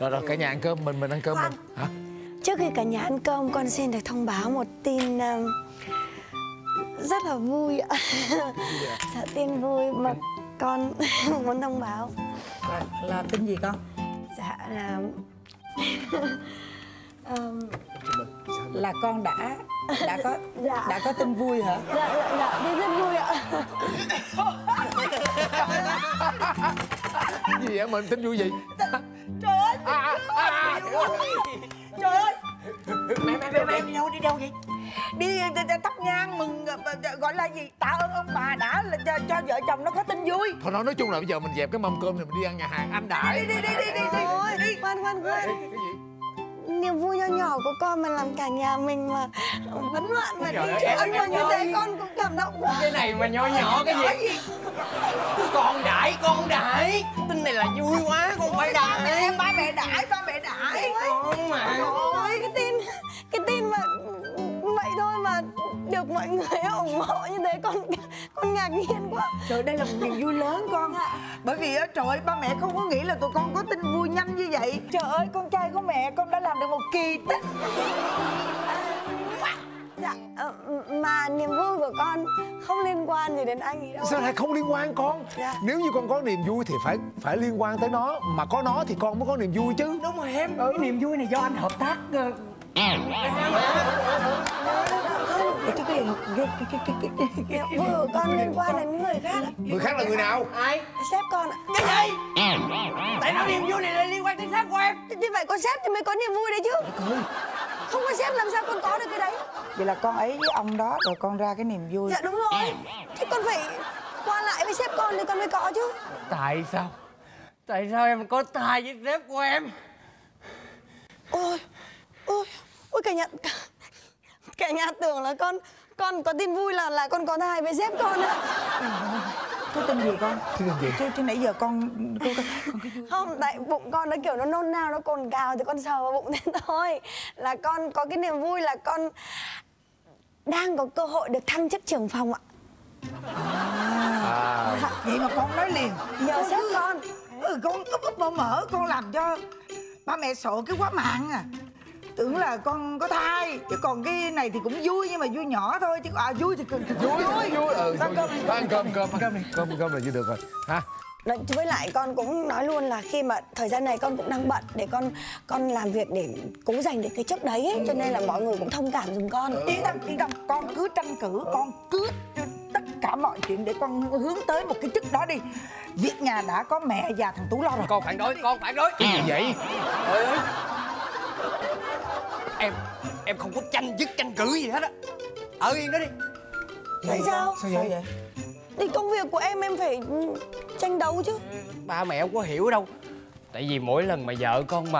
Rồi rồi, cả nhà ăn cơm, mình ăn cơm mình. Hả? Trước khi cả nhà ăn cơm, con xin được thông báo một tin rất là vui ạ. Dạ, tin vui mà con muốn thông báo. Là tin gì con? Dạ là... là con đã có tin vui hả? Dạ, tin rất vui ạ. Gì vậy mình, tin vui gì? Trời ơi, trời ơi. Mẹ đi đâu vậy? Đi thắp nhang mừng, gọi là gì, tạ ơn ông bà đã cho vợ chồng nó có tin vui. Thôi nói chung là bây giờ mình dẹp cái mâm cơm thì mình đi ăn nhà hàng Anh Đại. Đi. Khoan. Niềm vui nho nhỏ của con mà làm cả nhà mình mà vấn loạn mà đi ăn mà như thế con cũng cảm động quá. Cái này mà nho nhỏ cái gì? Con đại. Tin này là vui quá, con phải đại. Ba mẹ đại. Con mà. Ôi cái tin mà vậy thôi mà được mọi người ủng hộ như thế con ngạc nhiên quá. Trời, đây là một niềm vui lớn con. Bởi vì trời ơi, ba mẹ không có nghĩ là tụi con có tin vui nhanh như vậy. Trời ơi, con trai của mẹ con đã làm được một kỳ tích. Dạ, mà niềm vui của con không liên quan gì đến anh ấy đâu. Sao lại không liên quan con? Dạ. Nếu như con có niềm vui thì phải liên quan tới nó. Mà có nó thì con mới có niềm vui chứ. Đúng rồi em, cái niềm vui này do anh hợp tác. Cái niềm vui của con liên quan đến người khác. Người khác là người nào? Ai? Sếp con ạ. Cái gì? Tại sao niềm vui này lại liên quan tới sếp của em? Thì phải có sếp thì mới có niềm vui đấy chứ. Không có sếp làm sao con có được cái đấy. Vậy là con ấy với ông đó rồi con ra cái niềm vui. Dạ đúng rồi. Thế con phải qua lại với sếp con thì con mới có chứ. Tại sao em có thai với sếp của em? Ôi cả nhà tưởng là con có tin vui là con có thai với sếp con á. Cái tin gì con? Chứ nãy giờ con không, tại bụng con nó kiểu nó nôn nao, nó cồn cào thì con sờ vào bụng thế thôi. Là con có cái niềm vui là con đang có cơ hội được thăng chức trưởng phòng ạ. Vậy mà con nói liền. Nhờ sếp con. Con úp mở con làm cho ba mẹ sợ cái quá mạng à. Tưởng là con có thai, chứ còn cái này thì cũng vui nhưng mà vui nhỏ thôi chứ vui thì vui. Ăn cơm là chưa được rồi hả? Với lại con cũng nói luôn là khi mà thời gian này con cũng đang bận để con làm việc để cố giành được cái chức đấy ấy. Cho nên là mọi người cũng thông cảm giùm con. Yên tâm, con cứ tranh cử, con cứ tất cả mọi chuyện để con hướng tới một cái chức đó đi. Việc nhà đã có mẹ già thằng Tú lo rồi. Con phản đối. Cái gì vậy? Em không có tranh cử gì hết á. Ở yên đó đi. Tại sao vậy? Thì công việc của em phải tranh đấu chứ. Ba mẹ không có hiểu đâu. Tại vì mỗi lần mà vợ con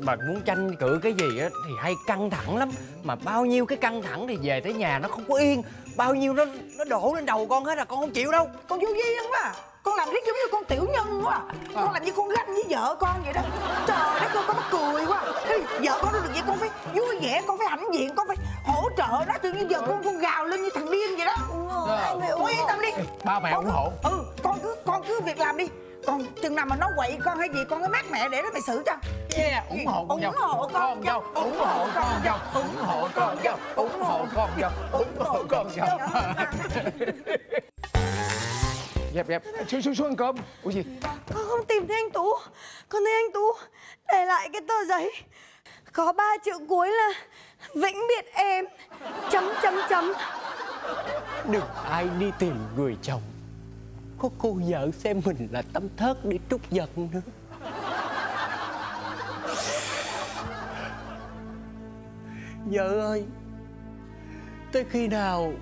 mà muốn tranh cử cái gì á thì hay căng thẳng lắm. Mà bao nhiêu cái căng thẳng thì về tới nhà nó không có yên. Bao nhiêu nó đổ lên đầu con hết là con không chịu đâu. Con vô duyên lắm à. Con làm riết giống như con tiểu nhân quá. Con làm như con ganh với vợ con vậy đó. Trời đất ơi, con mắc cười quá. Vợ con nó được vậy con phải vui vẻ, con phải hãnh diện, con phải hỗ trợ đó. Tự nhiên giờ con gào lên như thằng điên vậy đó. Yên tâm đi. Ba mẹ ủng hộ. Con cứ việc làm đi. Còn chừng nào mà nó quậy con hay gì con có mát mẹ để nó mày xử cho. Ủng hộ con dâu. Dẹp xuống ăn cơm. Ủa gì? Con không tìm thấy anh Tú. Con thấy anh Tú để lại cái tờ giấy có 3 chữ cuối là vĩnh biệt em ... Đừng ai đi tìm người chồng có cô vợ xem mình là tấm thớt để trút giận nữa. Vợ ơi, tới khi nào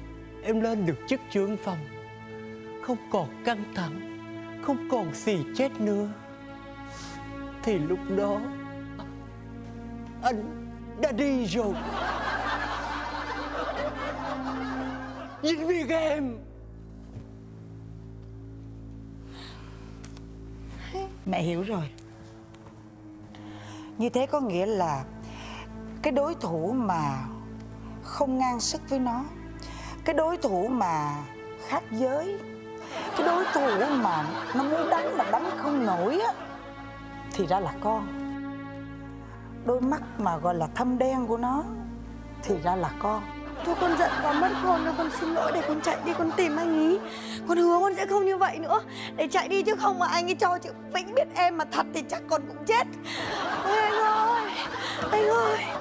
em lên được chức trưởng phòng, không còn căng thẳng, không còn xì chết nữa, thì lúc đó anh đã đi rồi. Vĩnh biệt em. Mẹ hiểu rồi. Như thế có nghĩa là cái đối thủ mà không ngang sức với nó, cái đối thủ mà khác giới, cái đối thủ mà nó muốn đánh mà đánh không nổi á, thì ra là con. đôi mắt mà gọi là thâm đen của nó thì ra là con. Thôi con giận và mất khôn rồi, con xin lỗi, để con chạy đi con tìm anh ý. Con hứa con sẽ không như vậy nữa. Để chạy đi chứ không mà anh ấy cho chữ Vĩnh biết em mà thật thì chắc con cũng chết. Ôi anh ơi, anh ơi.